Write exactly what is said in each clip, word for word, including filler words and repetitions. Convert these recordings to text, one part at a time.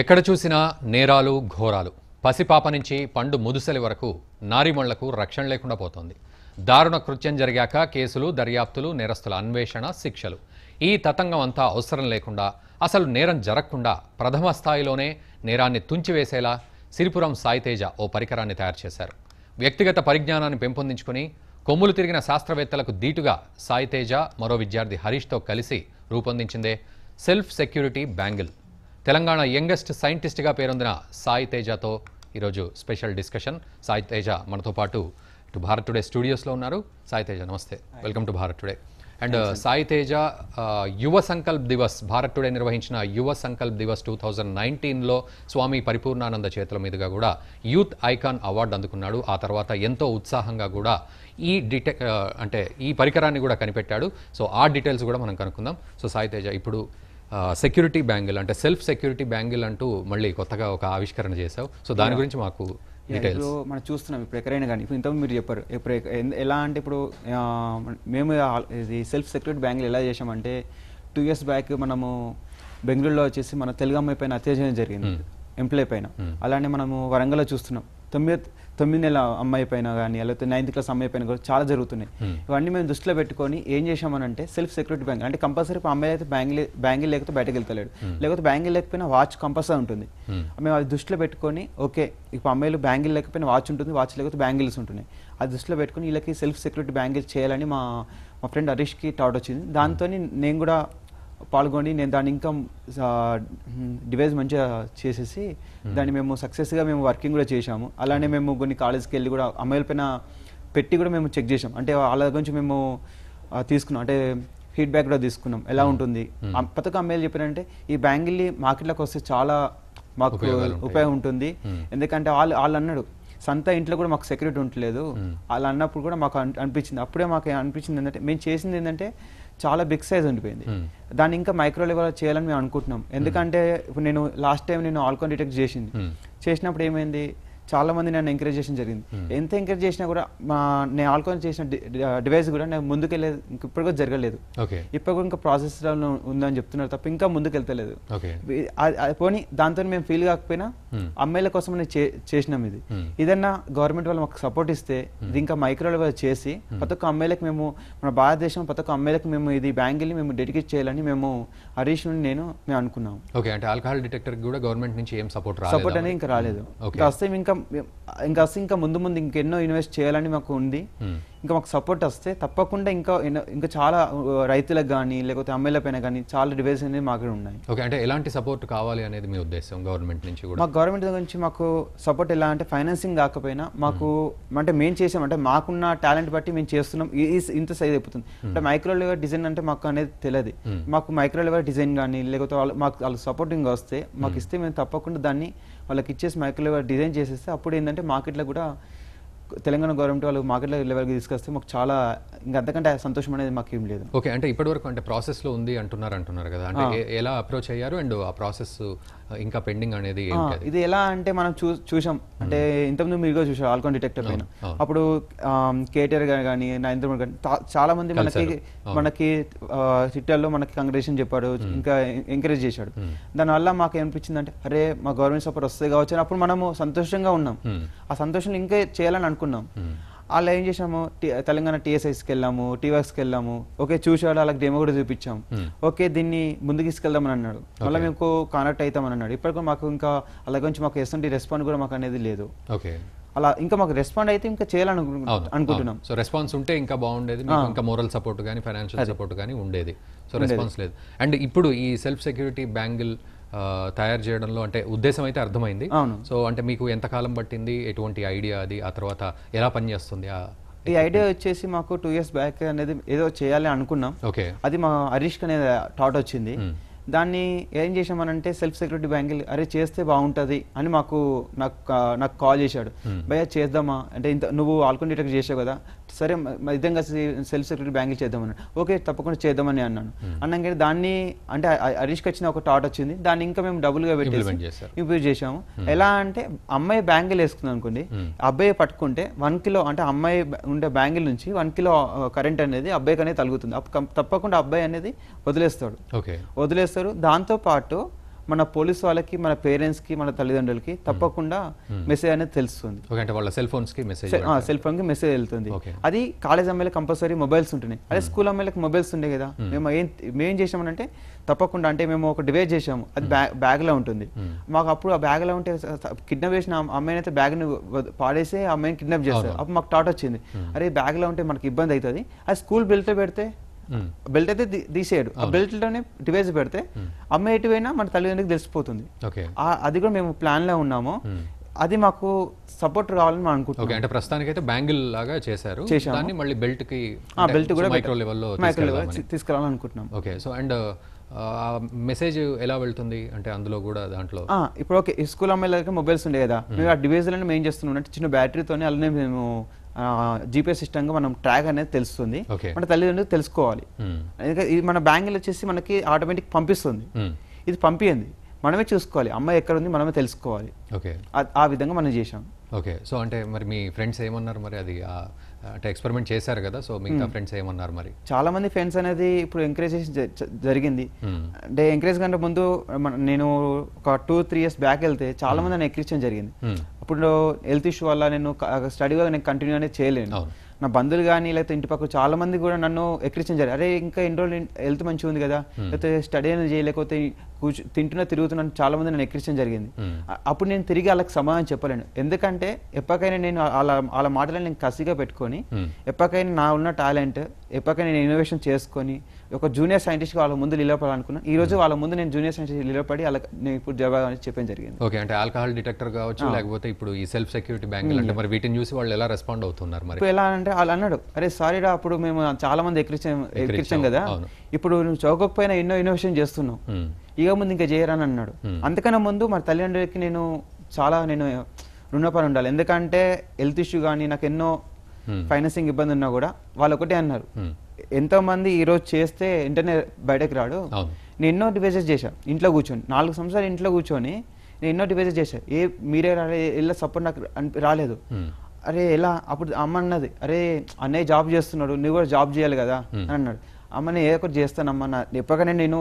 ఎక్కడ చూసినా నేరాలు ఘోరాలు పసిపాప నుంచి పండు ముదుసలి వరకు నారీమణులకు రక్షణ లేకుండా పోతోంది. దారుణ కృత్యం జరిగాక కేసులు దర్యాప్తులు నేరస్తుల అన్వేషణ శిక్షలు ఈ తతంగం అంతా అవసరం లేకుండా అసలు నేరం జరగకుండా ప్రథమ స్థాయిలోనే నేరాన్ని తుంచివేసేలా సిరిపురం సాయితేజ ఓ పరికరాన్ని తయారు చేశారు. వ్యక్తిగత పరిజ్ఞానాన్ని పెంపొందించుకుని కొమ్ములు తిరిగిన శాస్త్రవేత్తలకు దీటుగా సాయితేజ మరో విద్యార్థి హరీష్తో కలిసి రూపొందించిందే self security bangle. Telangana youngest సైంటిస్ట్గా పేరొందిన సాయితేజతో ఈరోజు స్పెషల్ డిస్కషన్. సాయితేజ మనతో పాటు ఇటు భారత్ టుడే స్టూడియోస్లో ఉన్నారు. సాయితేజ నమస్తే, welcome to Bharat today. And Saiteja, Yuva Sankalp Divas, Bharat today నిర్వహించిన యువ సంకల్ప్ దివస్ టూ థౌజండ్ నైన్టీన్లో స్వామి పరిపూర్ణానంద చేతుల మీదుగా కూడా యూత్ ఐకాన్ అవార్డు అందుకున్నాడు. ఆ తర్వాత ఎంతో ఉత్సాహంగా కూడా ఈ డిటెక్ అంటే ఈ పరికరాన్ని కూడా కనిపెట్టాడు. సో ఆ డీటెయిల్స్ కూడా మనం కనుక్కుందాం. సో సాయితేజ, ఇప్పుడు సెక్యూరిటీ బ్యాంగిల్ అంటే సెల్ఫ్ సెక్యూరిటీ బ్యాంగిల్ అంటూ మళ్ళీ కొత్తగా ఒక ఆవిష్కరణ చేశావు. సో దాని గురించి మాకు డీటెయిల్స్. మనం చూస్తున్నాం ఇప్పుడు ఎక్కడైనా కానీ, ఇప్పుడు ఇంతకుముందు మీరు చెప్పారు ఇప్పుడు ఎలా అంటే, ఇప్పుడు మేము ఇది సెల్ఫ్ సెక్యూరిటీ బ్యాంగిల్ ఎలా చేసామంటే, టూ ఇయర్స్ బ్యాక్ మనము బెంగళూరులో వచ్చేసి మన తెలుగు అమ్మాయి పైన అత్యాచారం జరిగింది, ఎంప్లాయ్ పైన. అలానే మనము వరంగల్లో చూస్తున్నాం, తొమ్మిది తొమ్మిది నెలల అమ్మాయి పైన కానీ లేకపోతే నైన్త్ క్లాస్ అమ్మాయి పైన కూడా చాలా జరుగుతున్నాయి. ఇవన్నీ మేము దృష్టిలో పెట్టుకొని ఏం చేసామని అంటే సెల్ఫ్ సెక్యూరిటీ బ్యాంగిల్ అంటే కంపల్సరీ అమ్మాయి అయితే బ్యాంగిల్ బ్యాంగిల్ లేకపోతే బయటకు వెళ్తలేడు, లేకపోతే బ్యాంగిల్ లేకపోయినా వాచ్ కంపల్సరీ ఉంటుంది. మేము అది దృష్టిలో పెట్టుకొని ఓకే ఇప్పుడు అమ్మాయిలు బ్యాంగిల్ లేకపోయినా వాచ్ ఉంటుంది, వాచ్ లేకపోతే బ్యాంగిల్స్ ఉంటున్నాయి. అది దృష్టిలో పెట్టుకుని వీళ్ళకి సెల్ఫ్ సెక్యూరిటీ బ్యాంగిల్ చేయాలని మా మా ఫ్రెండ్ హరీష్కి థాట్ వచ్చింది. దాంతో నేను కూడా పాల్గొని నేను దాని ఇంకా డివైస్ మంచిగా చేసేసి దాన్ని మేము సక్సెస్గా మేము వర్కింగ్ కూడా చేసాము. అలానే మేము కొన్ని కాలేజ్కి వెళ్ళి కూడా అమ్మాయిల పైన పెట్టి కూడా మేము చెక్ చేసాం. అంటే వాళ్ళ గురించి మేము తీసుకున్నాం, అంటే ఫీడ్బ్యాక్ కూడా తీసుకున్నాం ఎలా ఉంటుంది. ప్రతి అమ్మాయిలు చెప్పారంటే ఈ బ్యాంగిల్ని మార్కెట్లోకి వస్తే చాలా మాకు ఉపయోగం ఉంటుంది, ఎందుకంటే వాళ్ళు వాళ్ళు అన్నాడు సొంత ఇంట్లో కూడా మాకు సెక్యూరిటీ ఉండలేదు అలా అన్నప్పుడు కూడా మాకు అనిపించింది. అప్పుడే మాకు అనిపించింది ఏంటంటే మేము చేసింది ఏంటంటే చాలా బిగ్ సైజ్ ఉండిపోయింది, దాన్ని ఇంకా మైక్రో లెవెల్ చేయాలని మేము అనుకుంటున్నాం. ఎందుకంటే ఇప్పుడు నేను లాస్ట్ టైం నేను ఆల్కహాల్ డిటెక్ట్ చేసింది చేసినప్పుడు ఏమైంది, చాలా మంది నన్ను ఎంకరేజ్ చేసిన జరిగింది. ఎంత ఎంకరేజ్ చేసినా కూడా మా నేను ఆల్కహాల్ చేసిన డివైస్ కూడా నేను ముందుకు వెళ్ళేది ఇప్పుడు కూడా జరగలేదు, ఇప్పుడు కూడా ఇంకా ప్రాసెస్లో ఉందని చెప్తున్నారు తప్ప ఇంకా ముందుకు వెళ్తలేదు. పోనీ దాంతో మేము ఫీల్ కాకపోయినా అమ్మాయిల కోసం నేను చేసినాం. ఇది ఏదన్నా గవర్నమెంట్ వాళ్ళు మాకు సపోర్ట్ ఇస్తే ఇది ఇంకా మైక్రో లెవెల్ చేసి ప్రతి ఒక్క అమ్మాయిలకు మేము మన భారతదేశం ప్రతి ఒక్క అమ్మాయిలకు మేము ఇది బ్యాంగిల్ని మేము డెడికేట్ చేయాలని మేము హరీష్ నుండి నేను మేము అనుకున్నాం. ఓకే, అంటే ఆల్కహాల్ డిటెక్టర్ కూడా గవర్నమెంట్ నుంచి ఏం సపోర్ట్ సపోర్ట్ అనేది ఇంకా రాలేదు. ఇంకా వస్తే ఇంకా ఇంకా వస్తే ఇంకా ముందు ముందు ఇంకెన్నో ఇన్వెస్ట్ చేయాలని మాకు ఉంది. ఇంకా మాకు సపోర్ట్ వస్తే తప్పకుండా ఇంకా ఇంకా చాలా రైతులకు కానీ లేకపోతే అమ్మాయిల పైన కానీ చాలా డివైస్ అనేది మాకు ఉన్నాయి. ఓకే, అంటే ఎలాంటి సపోర్ట్ కావాలి అనేది మీ ఉద్దేశం? గవర్నమెంట్ నుంచి కూడా మాకు గవర్నమెంట్ నుంచి మాకు సపోర్ట్ ఎలా అంటే ఫైనాన్సింగ్ కాకపోయినా మాకు అంటే మేము చేసామంటే మాకున్న టాలెంట్ బట్టి మేము చేస్తున్నాం. ఇంత సైజ్ అయిపోతుంది అంటే మైక్రో లెవెల్ డిజైన్ అంటే మాకు అనేది తెలియదు. మాకు మైక్రో లెవెల్ డిజైన్ కానీ లేకపోతే వాళ్ళు మాకు వాళ్ళు సపోర్టింగ్ వస్తే మాకు ఇస్తే మేము తప్పకుండా దాన్ని వాళ్ళకి ఇచ్చేసి మైక్రో లెవెల్ డిజైన్ చేసేస్తే అప్పుడు ఏంటంటే మార్కెట్లో కూడా తెలంగాణ గవర్నమెంట్ వాళ్ళు మార్కెట్లో లెవెల్కి తీసుకొస్తే మాకు చాలా ఇంకా అంతకంటే సంతోషం అనేది మాకు ఏం లేదు. ఓకే, అంటే ఇప్పటివరకు అంటే ప్రాసెస్లో ఉంది అంటున్నారు అంటున్నారు కదా, అంటే ఎలా అప్రోచ్ అయ్యారు అండ్ ఆ ప్రాసెస్ ఇంకా పెండింగ్ అనేది ఇది ఎలా అంటే మనం చూ చూసాం అంటే ఇంతకుముందు మీరు కూడా చూసారు ఆల్కహాల్ డిటెక్టర్ పైన. అప్పుడు కేటీఆర్ గారు కానీ నరేంద్ర మోడీ కానీ చాలా మంది మనకి మనకి ట్విట్టర్లో మనకి కంగ్రాట్యులేషన్ చెప్పాడు, ఇంకా ఎంకరేజ్ చేశాడు. దానివల్ల మాకు ఏమనిపించింది అంటే అరే మా గవర్నమెంట్ సపోర్ట్ వస్తే కావచ్చు అప్పుడు మనము సంతోషంగా ఉన్నాం. ఆ సంతోషం ఇంకా చేయాలని అనుకున్నాం. అలా ఏం చేసాము తెలంగాణ టీఎస్ఐస్కి వెళ్ళాము, టీవర్క్స్కి వెళ్ళాము. ఓకే చూసాడు, అలాగే డెమో కూడా చూపించాము. ఓకే దీన్ని ముందుకు తీసుకెళ్దామని అన్నాడు, మళ్ళీ మేము కాంటాక్ట్ అవుతామని అన్నాడు. ఇప్పటికీ మాకు ఇంకా అలా గురించి మాకు ఎస్ఎంటీ రెస్పాండ్ కూడా మాకు అనేది లేదు. ఓకే, అలా ఇంకా మాకు రెస్పాండ్ అయితే ఇంకా చేయాలని అనుకుంటున్నాం. సో రెస్పాన్స్ ఉంటే ఇంకా బాగుండేది, ఇంకా మోరల్ సపోర్ట్ కానీ ఫైనాన్షియల్ సపోర్ట్ కానీ ఉండేది. సో రెస్పాన్స్ లేదు. అండ్ ఇప్పుడు ఈ సెల్ఫ్ సెక్యూరిటీ బ్యాంగిల్ తయారు చేయడంలో అంటే ఉద్దేశం అయితే అర్థమైంది. సో అంటే మీకు ఎంతకాలం పట్టింది, ఎటువంటి ఐడియా అది, ఆ తర్వాత ఎలా పనిచేస్తుంది? ఈ ఐడియా వచ్చేసి మాకు టూ ఇయర్స్ బ్యాక్ అనేది ఏదో చేయాలి అనుకున్నాం. ఓకే, అది మా హరీష్కి అనేది థాట్ వచ్చింది. దాన్ని ఏం చేసామనంటే సెల్ఫ్ సెక్యూరిటీ బ్యాంగిల్ అరే చేస్తే బాగుంటుంది అని మాకు నాకు నాకు కాల్ చేశాడు. భయ చేద్దామా అంటే ఇంత నువ్వు ఆల్కహాల్ డిటెక్ట్ చేసావు కదా, సరే విధంగా సెల్ఫ్ సెక్యూరిటీ బ్యాంగిల్ చేద్దామన్నాడు. ఓకే తప్పకుండా చేద్దామని అన్నాను. అన్నాక దాన్ని అంటే హరీష్కి వచ్చిన ఒక థాట్ వచ్చింది, దాన్ని ఇంకా మేము డబుల్గా పెట్టి ఇంప్రూవ్ చేసాము. ఎలా అంటే అమ్మాయి బ్యాంగిల్ వేసుకుందాం అనుకోండి, అబ్బాయి పట్టుకుంటే వన్ కిలో అంటే అమ్మాయి ఉండే బ్యాంగిల్ నుంచి వన్ కిలో కరెంట్ అనేది అబ్బాయికి అనేది తగ్గుతుంది. తప్పకుండా అబ్బాయి అనేది వదిలేస్తాడు. ఓకే, వదిలేస్తాడు. దాంతో పాటు మన పోలీస్ వాళ్ళకి, మన పేరెంట్స్ కి, మన తల్లిదండ్రులకి తప్పకుండా మెసేజ్ అనేది తెలుస్తుంది. సెల్ ఫోన్స్ కి మెసేజ్ వెళ్తుంది. అది కాలేజ్ అమ్మాయిలకు కంపల్సరీ మొబైల్స్ ఉంటున్నాయి, అదే స్కూల్ అమ్మాయిలకు మొబైల్స్ ఉండే కదా. మేము ఏం మేమేం చేసామంటే తప్పకుండా అంటే మేము ఒక డివైస్ చేసాము, అది బ్యాగ్ లో ఉంటుంది మాకు. అప్పుడు ఆ బ్యాగ్ లో ఉంటే కిడ్నాప్ చేసిన అమ్మాయిని అయితే బ్యాగ్ ని పాడేసి ఆ అమ్మాయిని కిడ్నాప్ చేస్తారు. అప్పుడు మాకు థాట్ వచ్చింది, అరే బ్యాగ్ లో ఉంటే మనకి ఇబ్బంది అవుతుంది, అది స్కూల్ బెల్ట్ లో పెడితే బెల్ట్ అయితే తీసేయడు, ఆ బెల్ట్ లోనే డివైస్ పెడితే అమ్మాయి ఎటు పోయినా మన తల్లిదండ్రులకు తెలిసిపోతుంది. అది కూడా మేము ప్లాన్ లో ఉన్నాము, అది మాకు సపోర్ట్ రావాలని మనం అనుకుంటున్నాం. అంటే ప్రస్తుతానికి అయితే బ్యాంగిల్ లాగా చేశారు, దాన్ని మళ్ళీ బెల్ట్ కి బెల్ట్ కూడా మైక్రో లెవెల్ లో తీసుకురావాలని అనుకుంటున్నాం. ఓకే, సో అండ్ మెసేజ్ ఎలా వెళ్తుంది అంటే అందులో కూడా దాంట్లో ఇప్పుడు ఓకే స్కూల్ అమ్మాయిలకి మొబైల్స్ ఉండే కదా, మేము ఆ డివైస్ లను మేము ఏం చేస్తున్నాం అంటే చిన్న బ్యాటరీతోనే అలానే మేము జీపీఎస్ సిస్టమ్ గా మనం ట్రాక్ అనేది తెలుస్తుంది, మన తల్లిదండ్రులు తెలుసుకోవాలి. ఇది మన బ్యాంగిల్ వచ్చేసి మనకి ఆటోమేటిక్ పంపిస్తుంది, ఇది పంపింది మనమే చూసుకోవాలి, అమ్మాయి ఎక్కడ ఉంది మనమే తెలుసుకోవాలి. ఓకే, ఆ విధంగా మనం చేసాం. ఓకే, సో అంటే మరి మీ ఫ్రెండ్స్ ఏమన్నారు మరి, అది అంటే ఎక్స్పెరిమెంట్ చేశారు కదా, సో మిగతా ఫ్రెండ్స్ ఏమన్నారు మరి? చాలా మంది ఫ్రెండ్స్ అనేది ఇప్పుడు ఎంకరేజ్ జరిగింది. అంటే ఎంకరేజ్ కంటే ముందు నేను ఒక టూ త్రీ ఇయర్స్ బ్యాక్ వెళ్తే చాలా మంది నన్ను ఎంకరేజ్ చేయడం జరిగింది. అప్పుడు హెల్త్ ఇష్యూ వల్ల నేను స్టడీగా నేను కంటిన్యూ అనేది చేయలేను. నా బంధువులు కానీ లేకపోతే ఇంటి పక్క చాలా మంది కూడా నన్ను ఎక్కిరించడం జరిగింది, అరే ఇంకా ఎన్ని రోజులు హెల్త్ మంచిగా ఉంది కదా, లేకపోతే స్టడీ అనేది చేయలేకపోతే కూర్చు తింటున్నా తిరుగుతున్నాను, చాలా మంది నన్ను ఎక్కిరించడం జరిగింది. అప్పుడు నేను తిరిగి వాళ్ళకి సమాధానం చెప్పలేను, ఎందుకంటే ఎప్పటికైనా నేను అలా వాళ్ళ మాటలను నేను కసిగా పెట్టుకొని ఎప్పటికైనా నా ఉన్న టాలెంట్ ఎప్పటికైనా నేను ఇన్నోవేషన్ చేసుకొని ఒక జూనియర్ సైంటిస్ట్గా వాళ్ళ ముందు నిలబడాలనుకున్నాను. ఈ రోజు వాళ్ళ ముందు నేను జూనియర్ సైంటిస్ట్ నిలబడి వాళ్ళకి నేను ఇప్పుడు జవాబు అనేది చెప్పడం జరిగింది. ఓకే, అంటే ఆల్కహాల్ డిటెక్టర్ కావచ్చు, లేకపోతే ఇప్పుడు ఈ సెల్ఫ్ సెక్యూరిటీ బ్యాంకులు అంటే మరి వీటిని చూసి వాళ్ళు ఎలా రెస్పాండ్ అవుతున్నారు మరి? ఎలా అంటే వాళ్ళు అన్నాడు, అరే సారీ రా అప్పుడు మేము చాలా మంది ఎక్కిరించాం ఎక్కిరించాం కదా, ఇప్పుడు నువ్వు చౌకపైన ఎన్నో ఇన్నోవేషన్ చేస్తున్నావు, ఇక ముందు ఇంకా చేయరాని అన్నాడు. అంతకన్నా ముందు మన తల్లిదండ్రులకి నేను చాలా నేను రుణపడి ఉండాలి, ఎందుకంటే హెల్త్ ఇష్యూ కానీ నాకు ఎన్నో ఫైనాన్సింగ్ ఇబ్బంది ఉన్నా కూడా వాళ్ళు ఒకటే అన్నారు, ఎంతోమంది ఈరోజు చేస్తే వెంటనే బయటకు రాడు. నేను ఎన్నో డివైజెస్ చేశాను ఇంట్లో కూర్చొని, నాలుగు సంవత్సరాలు ఇంట్లో కూర్చొని నేను ఎన్నో డివైజెస్ చేశాను, ఏ మీరే రాలేదు, ఇలా సపోర్ట్ నాకు రాలేదు. అరే ఎలా అప్పుడు అమ్మ అన్నది, అరే అన్నయ్య జాబ్ చేస్తున్నాడు నువ్వు కూడా జాబ్ చేయాలి కదా అని అన్నాడు. అమ్మని ఏదో ఒకటి చేస్తానమ్మా, నా ఎప్పటికైనా నేను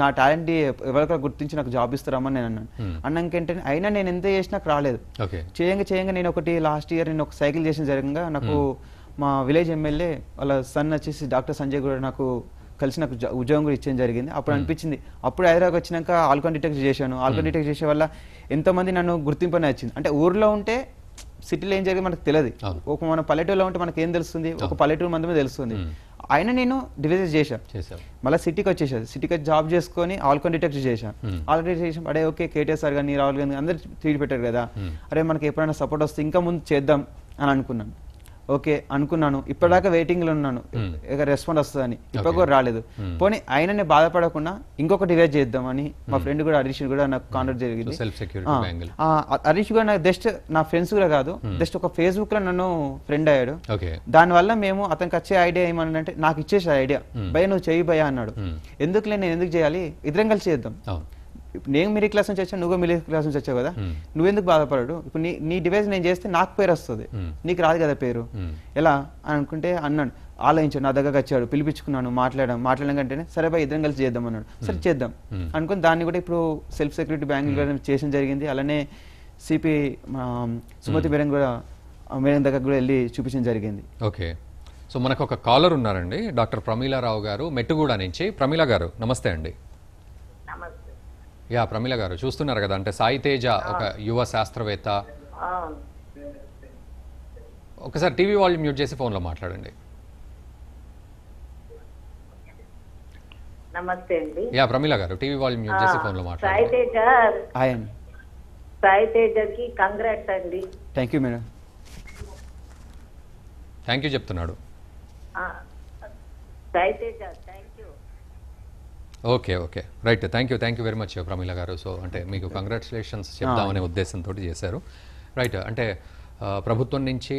నా టాలెంట్ ఎవరికైనా గుర్తించి నాకు జాబ్ ఇస్తారమ్మా నేను అన్నాను. అన్నాకంటే అయినా నేను ఎంత చేసినా నాకు రాలేదు. చేయంగా చేయంగా నేను ఒకటి లాస్ట్ ఇయర్ నేను ఒక సైకిల్ చేసిన జరగంగా నాకు మా విలేజ్ ఎమ్మెల్యే వాళ్ళ సన్ వచ్చేసి డాక్టర్ సంజయ్ కూడా నాకు కలిసి నాకు ఉద్యోగం కూడా ఇచ్చేయడం జరిగింది. అప్పుడు అనిపించింది, అప్పుడు హైదరాబాద్ వచ్చినాక ఆల్కహాల్ డిటెక్ట్ చేశాను, ఆల్కహాల్ డిటెక్ట్ చేసే వల్ల ఎంతోమంది నన్ను గుర్తింపు అనేది వచ్చింది. అంటే ఊర్లో ఉంటే సిటీలో ఏం జరిగింది మనకు తెలియదు, ఒక మన పల్లెటూరులో ఉంటే మనకి ఏం తెలుస్తుంది, ఒక పల్లెటూరు మందమే తెలుస్తుంది. అయినా నేను డివైజెస్ చేశాను, మళ్ళీ సిటీకి వచ్చేసాను, సిటీకి జాబ్ చేసుకొని ఆల్కహాల్ డిటెక్ట్ చేశాను. ఆల్కహాల్ డిటెక్ట్ చేసాం, అడే ఓకే కేటీఆర్ సార్ కానీ రాహుల్ గాంధీ అందరూ ట్రీట్ పెట్టారు కదా, అరే మనకి ఎప్పుడైనా సపోర్ట్ వస్తే ఇంకా ముందు చేద్దాం అని అనుకున్నాను. ఓకే అనుకున్నాను, ఇప్పటిదాకా వెయిటింగ్లో ఉన్నాను ఇక రెస్పాండ్ వస్తుందని, ఇప్పటికి కూడా రాలేదు. పోనీ అయినా నేను బాధపడకుండా ఇంకొక డివైస్ చేద్దాం అని మా ఫ్రెండ్ కూడా హరీష్ కూడా నాకు కాంటాక్ట్ జరిగింది. హరీష్ కూడా నాకు జస్ట్ నా ఫ్రెండ్స్ కూడా కాదు, జస్ట్ ఒక ఫేస్బుక్ లో నన్ను ఫ్రెండ్ అయ్యాడు. దానివల్ల మేము అతనికి వచ్చే ఐడియా ఏమన్నా అంటే నాకు ఇచ్చేసే ఐడియా, భయ నువ్వు చెయ్యి భయ అన్నాడు. ఎందుకు నేను ఎందుకు చేయాలి, ఇద్దరం కలిసి చేద్దాం, నేను మిడిల్ క్లాస్ నుంచి వచ్చాను నువ్వు మిడిల్ క్లాస్ నుంచి వచ్చావు కదా, నువ్వెందుకు బాధపడడు, ఇప్పుడు నీ నీ డివైస్ నేను చేస్తే నాకు పేరు వస్తుంది, నీకు రాదు కదా పేరు, ఎలా అని అనుకుంటే అన్నాడు. ఆలోచించాడు, నా దగ్గరకు వచ్చాడు, పిలిపించుకున్నాను, మాట్లాడాను. మాట్లాడడం కంటేనే సరే బాయ్ ఇద్దరం కలిసి చేద్దాం అన్నాడు. సరే చేద్దాం అనుకుని దాన్ని కూడా ఇప్పుడు సెల్ఫ్ సెక్యూరిటీ బ్యాంకులు చేసిన జరిగింది. అలానే సిపి సుమతి మేడం కూడా మేడం దగ్గరకు కూడా వెళ్ళి చూపించడం జరిగింది. ఓకే, సో మనకు ఒక కాలర్ ఉన్నారండి, డాక్టర్ ప్రమీలా రావు గారు మెట్టుగూడ నుంచి. ప్రమీలా గారు నమస్తే అండి. యా ప్రమీల గారు చూస్తున్నారు కదా, అంటే సాయి తేజ ఒక యువ శాస్త్రవేత్త. ఒకసారి టీవీ వాల్యూమ్ మ్యూట్ చేసి ఫోన్లో మాట్లాడండి. నమస్తే అండి. యా ప్రమీల గారు టీవీ వాల్యూమ్ మ్యూట్ చేసి ఫోన్లో మాట్లాడండి. సాయి తేజకి కంగ్రాట్స్ అండి. Thank you madam. థాంక్యూ చెప్తున్నాడు. Sai Teja thank you. Okay okay right, thank you thank you very much Pramila garu. So అంటే మీకు కంగ్రాచులేషన్స్ చెప్దామనే ఉద్దేశంతో చేశారు. రైట్, అంటే ప్రభుత్వం నుంచి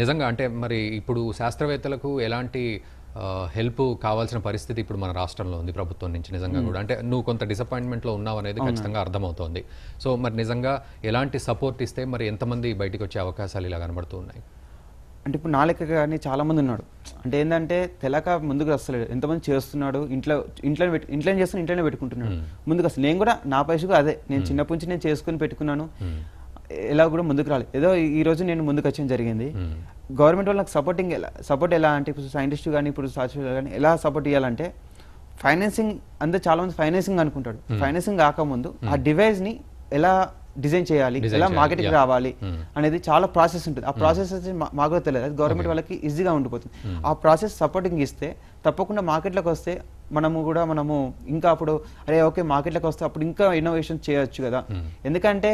నిజంగా అంటే మరి ఇప్పుడు శాస్త్రవేత్తలకు ఎలాంటి హెల్ప్ కావాల్సిన పరిస్థితి ఇప్పుడు మన రాష్ట్రంలో ఉంది ప్రభుత్వం నుంచి నిజంగా కూడా. అంటే నువ్వు కొంత డిసప్పాయింట్మెంట్లో ఉన్నావు అనేది ఖచ్చితంగా అర్థమవుతోంది. సో మరి నిజంగా ఎలాంటి సపోర్ట్ ఇస్తే మరి ఎంతమంది బయటకు వచ్చే అవకాశాలు ఇలా కనబడుతూ ఉన్నాయి? అంటే ఇప్పుడు నాలెక్క కానీ చాలామంది ఉన్నాడు. అంటే ఏంటంటే తెలక ముందుకు వస్తలేడు, ఎంతమంది చేస్తున్నాడు, ఇంట్లో ఇంట్లో ఇంట్లోనే చేస్తున్నా ఇంట్లోనే పెట్టుకుంటున్నాడు, ముందుకు వస్తుంది. నేను కూడా నా పైస కూడా అదే, నేను చిన్నప్పటి నుంచి నేను చేసుకుని పెట్టుకున్నాను, ఎలా కూడా ముందుకు రాలేదు. ఏదో ఈ రోజు నేను ముందుకు వచ్చేయడం జరిగింది. గవర్నమెంట్ వాళ్ళు నాకు సపోర్టింగ్ ఎలా సపోర్ట్ ఎలా అంటే ఇప్పుడు సైంటిస్ట్ కానీ ఇప్పుడు సాక్షులు కానీ ఎలా సపోర్ట్ ఇవ్వాలంటే ఫైనాన్సింగ్ అంతా చాలామంది ఫైనాన్సింగ్ అనుకుంటాడు. ఫైనాన్సింగ్ కాకముందు ఆ డివైస్ని ఎలా డిజైన్ చేయాలి, ఎలా మార్కెట్కి రావాలి అనేది చాలా ప్రాసెస్ ఉంటుంది. ఆ ప్రాసెస్ మాకు తెలియదు, అది గవర్నమెంట్ వాళ్ళకి ఈజీగా ఉండిపోతుంది. ఆ ప్రాసెస్ సపోర్టింగ్ ఇస్తే తప్పకుండా మార్కెట్లోకి వస్తే మనము కూడా మనము ఇంకా అప్పుడు అరే ఓకే మార్కెట్లోకి వస్తే అప్పుడు ఇంకా ఇన్నోవేషన్ చేయొచ్చు కదా. ఎందుకంటే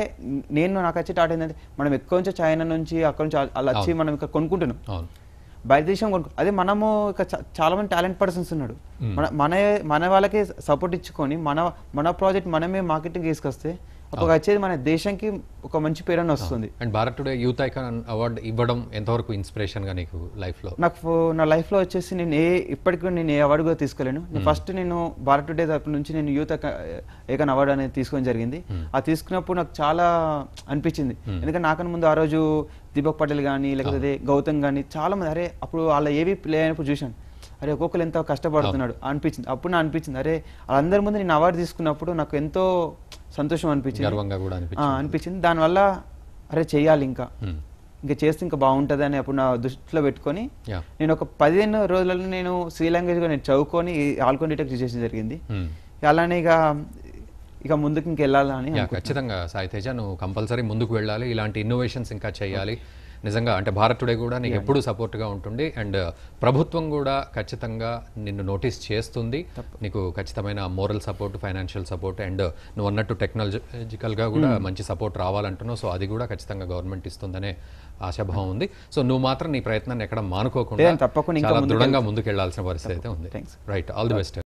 నేను నాకు వచ్చే టాట్ ఏంటంటే మనం ఎక్కువ నుంచి చైనా నుంచి అక్కడ నుంచి అలా వచ్చి మనం ఇక్కడ కొనుక్కుంటున్నాం, బయట దేశం కొనుక్కు. అదే మనము ఇక చాలా మంది టాలెంట్ పర్సన్స్ ఉన్నాడు, మన మన మన వాళ్ళకే సపోర్ట్ ఇచ్చుకొని మన మన ప్రాజెక్ట్ మనమే మార్కెటింగ్ తీసుకొస్తే అప్పుడు వచ్చేది మన దేశానికి ఒక మంచి పేరు అని వస్తుంది. And Bharat today youth icon award ఇవ్వడం ఎంతవరకు ఇన్స్పిరేషన్గా నీకు లైఫ్లో? నాకు నా లైఫ్లో వచ్చేసి నేను ఏ ఇప్పటికీ నేను ఏ అవార్డు కూడా తీసుకోలేను. ఫస్ట్ నేను భారత్ టుడే తరపు నుంచి నేను యూత్ ఐకాన్ అవార్డు అనేది తీసుకోవడం జరిగింది. అది తీసుకున్నప్పుడు నాకు చాలా అనిపించింది, ఎందుకంటే నాకన్నా ముందు ఆ రోజు దీపక్ పటేల్ కానీ లేకపోతే గౌతమ్ కానీ చాలా మంది అరే అప్పుడు వాళ్ళ ఏవి ప్లే అయినప్పుడు చూశాను, అరే ఒక్కొక్కరు ఎంతో కష్టపడుతున్నాడు అనిపించింది. అప్పుడు నాకు అనిపించింది అరే వాళ్ళందరి ముందు నేను అవార్డు తీసుకున్నప్పుడు నాకు ఎంతో సంతోషం అనిపించింది అనిపించింది దానివల్ల అరే చెయ్యాలి ఇంకా ఇంకా చేస్తే ఇంకా బాగుంటుంది అని అప్పుడు నా దృష్టిలో పెట్టుకొని నేను ఒక పదిహేను రోజులలో నేను శ్రీ లాంగ్వేజ్గా నేను చదువుకొని ఆల్కొని డిటెక్ట్ చేసేసి జరిగింది. అలానే ఇక ఇక ముందుకు ఇంక వెళ్ళాలని. ఖచ్చితంగా సాయి తేజ నువ్వు కంపల్సరీ ముందుకు వెళ్ళాలి, ఇలాంటి ఇన్నోవేషన్స్ ఇంకా చేయాలి నిజంగా. అంటే భారత్ టుడే కూడా నీకు ఎప్పుడూ సపోర్ట్గా ఉంటుంది అండ్ ప్రభుత్వం కూడా ఖచ్చితంగా నిన్ను నోటీస్ చేస్తుంది, నీకు ఖచ్చితమైన moral support, financial support and నువ్వు అన్నట్టు టెక్నాలజికల్గా కూడా మంచి సపోర్ట్ రావాలంటున్నావు. సో అది కూడా ఖచ్చితంగా గవర్నమెంట్ ఇస్తుందనే ఆశాభావం ఉంది. సో నువ్వు మాత్రం నీ ప్రయత్నాన్ని ఎక్కడ మానుకోకుండా తప్పకుండా దృఢంగా ముందుకు వెళ్లాల్సిన పరిస్థితి అయితే ఉంది. Right, all the best.